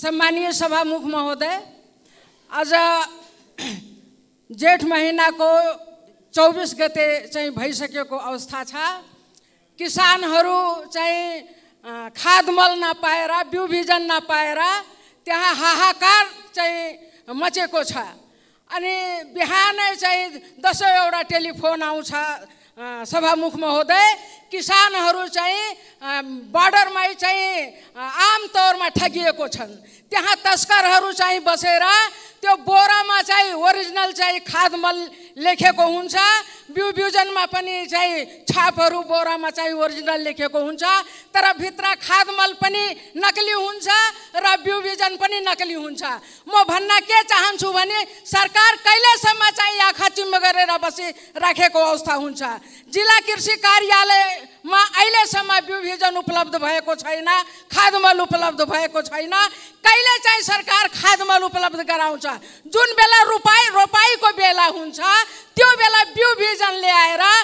सम्मानीय सभामुख महोदय, आज जेठ महीना को 24 गते चाहिँ भइसकेको अवस्था छ। किसानहरू चाहिँ खाद मल नपाएर, बिउ बिजन नपाएर त्यहाँ हाहाकार चाहिँ मचेको छ। अनि बिहानै चाहिँ 10 वटा टेलिफोन आउँछ सभामुख महोदय, किसानहरू चाहिँ बर्डरमै चाहिँ आम तौरमा ठगिएको छन्। त्यहाँ तस्करहरू चाहिँ बसेर त्यो बोरामा चाहिँ ओरिजिनल चाहिँ खाद मल लेखेको हुन्छ, बिउ बिउजनमा पनि चाहिँ छापहरू बोरामा चाहिँ ओरिजिनल लेखेको हुन्छ, तर भित्र खाद मल पनि नकली हुन्छ र बिउ बिउजन पनि नकली हुन्छ। म भन्न के चाहन्छु भने सरकार कहिलेसम्म चाहिँ आँखा चिम्म गरेर बसिराखेको अवस्था हुन्छ। जिल्ला कृषि कार्यालयमा अहिलेसम्म बिउ बिउजन उपलब्ध भएको छैन, खाद मल उपलब्ध भएको छैन। कहिले चाहिँ सरकार खाद मल उपलब्ध गराउँछ? जुन बेला रोपाईको बेला हुन्छ त्यो बेला बिउ बिजन ल्याएर